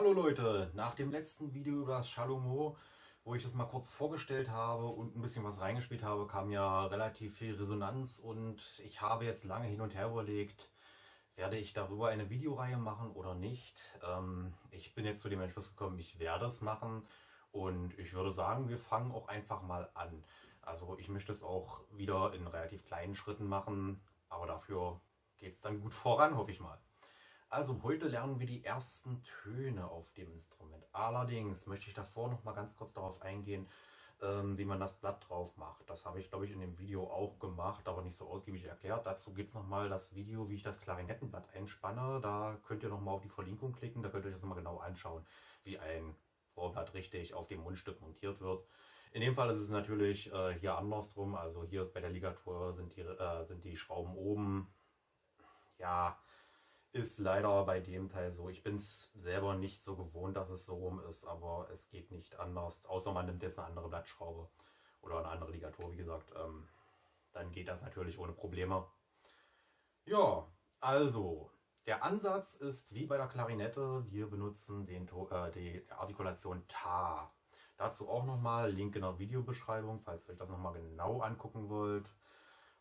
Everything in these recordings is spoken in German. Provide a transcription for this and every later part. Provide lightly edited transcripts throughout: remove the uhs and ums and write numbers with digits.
Hallo Leute, nach dem letzten Video über das Chalumeau, wo ich das mal kurz vorgestellt habe und ein bisschen was reingespielt habe, kam ja relativ viel Resonanz und ich habe jetzt lange hin und her überlegt, werde ich darüber eine Videoreihe machen oder nicht. Ich bin jetzt zu dem Entschluss gekommen, ich werde es machen und ich würde sagen, wir fangen auch einfach mal an. Also ich möchte es auch wieder in relativ kleinen Schritten machen, aber dafür geht es dann gut voran, hoffe ich mal. Also heute lernen wir die ersten Töne auf dem Instrument. Allerdings möchte ich davor noch mal ganz kurz darauf eingehen, wie man das Blatt drauf macht. Das habe ich, glaube ich, in dem Video auch gemacht, aber nicht so ausgiebig erklärt. Dazu gibt es noch mal das Video, wie ich das Klarinettenblatt einspanne. Da könnt ihr noch mal auf die Verlinkung klicken, da könnt ihr euch das noch mal genau anschauen, wie ein Rohrblatt richtig auf dem Mundstück montiert wird. In dem Fall ist es natürlich hier andersrum. Also hier ist bei der Ligatur sind die Schrauben oben. Ja, ist leider bei dem Teil so. Ich bin es selber nicht so gewohnt, dass es so rum ist, aber es geht nicht anders. Außer man nimmt jetzt eine andere Blattschraube oder eine andere Ligatur, wie gesagt. Dann geht das natürlich ohne Probleme. Ja, also der Ansatz ist wie bei der Klarinette. Wir benutzen die Artikulation Ta. Dazu auch nochmal Link in der Videobeschreibung, falls ihr euch das nochmal genau angucken wollt.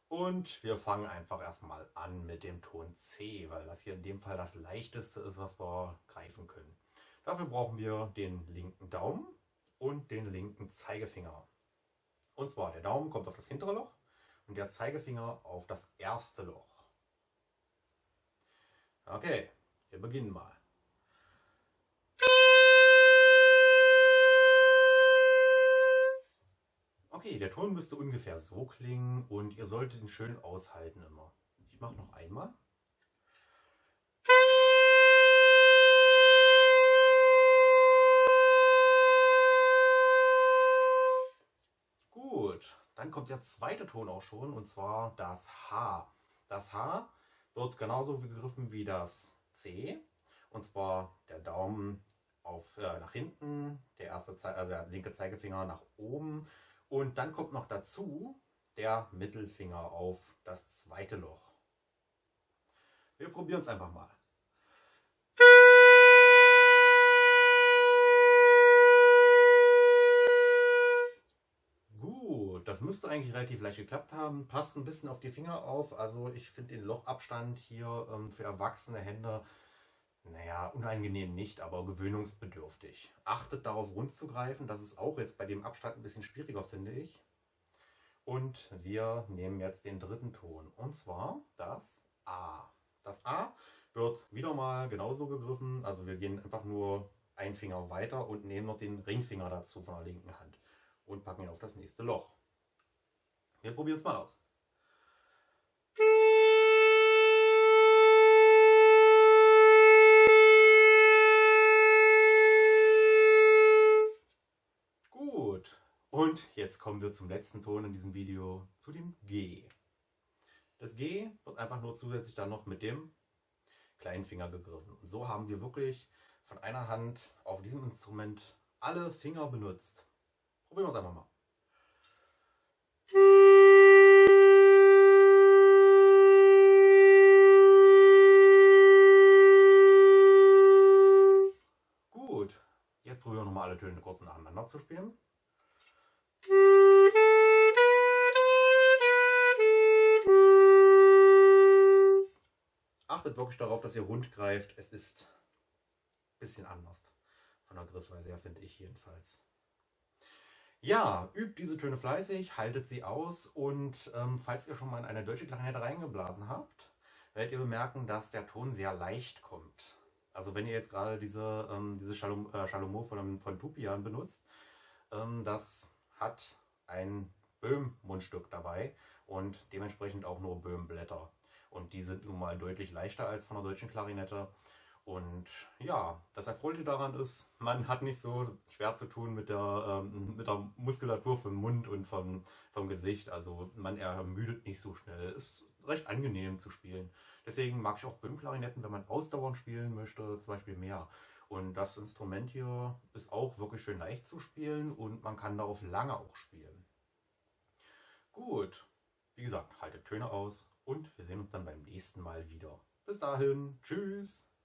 Und wir fangen einfach erstmal an mit dem Ton C, weil das hier in dem Fall das leichteste ist, was wir greifen können. Dafür brauchen wir den linken Daumen und den linken Zeigefinger. Und zwar der Daumen kommt auf das hintere Loch und der Zeigefinger auf das erste Loch. Okay, wir beginnen mal. Okay, der Ton müsste ungefähr so klingen und ihr solltet ihn schön aushalten immer. Ich mache noch einmal. Gut, dann kommt der zweite Ton auch schon und zwar das H. Das H wird genauso gegriffen wie das C und zwar der Daumen auf, nach hinten, der linke Zeigefinger nach oben. Und dann kommt noch dazu der Mittelfinger auf das zweite Loch. Wir probieren es einfach mal. Gut, das müsste eigentlich relativ leicht geklappt haben. Passt ein bisschen auf die Finger auf. Also ich finde den Lochabstand hier für erwachsene Hände, naja, unangenehm nicht, aber gewöhnungsbedürftig. Achtet darauf, rund zu greifen. Das ist auch jetzt bei dem Abstand ein bisschen schwieriger, finde ich. Und wir nehmen jetzt den dritten Ton, und zwar das A. Das A wird wieder mal genauso gegriffen. Also wir gehen einfach nur einen Finger weiter und nehmen noch den Ringfinger dazu von der linken Hand und packen ihn auf das nächste Loch. Wir probieren es mal aus. Und jetzt kommen wir zum letzten Ton in diesem Video, zu dem G. Das G wird einfach nur zusätzlich dann noch mit dem kleinen Finger gegriffen. Und so haben wir wirklich von einer Hand auf diesem Instrument alle Finger benutzt. Probieren wir es einfach mal. Gut, jetzt probieren wir nochmal alle Töne kurz nacheinander zu spielen. Achtet wirklich darauf, dass ihr rund greift. Es ist ein bisschen anders von der Griffweise her, finde ich jedenfalls. Ja, übt diese Töne fleißig, haltet sie aus und falls ihr schon mal in eine deutsche Klarinette reingeblasen habt, werdet ihr bemerken, dass der Ton sehr leicht kommt. Also wenn ihr jetzt gerade diese Chalumeau von Tupian benutzt, das hat ein Böhm-Mundstück dabei und dementsprechend auch nur Böhm-Blätter. Und die sind nun mal deutlich leichter als von der deutschen Klarinette. Und ja, das Erfreuliche daran ist, man hat nicht so schwer zu tun mit der Muskulatur vom Mund und vom Gesicht. Also man ermüdet nicht so schnell. Ist recht angenehm zu spielen. Deswegen mag ich auch Böhm-Klarinetten, wenn man ausdauernd spielen möchte, zum Beispiel mehr. Und das Instrument hier ist auch wirklich schön leicht zu spielen und man kann darauf lange auch spielen. Gut, wie gesagt, haltet Töne aus. Und wir sehen uns dann beim nächsten Mal wieder. Bis dahin, tschüss!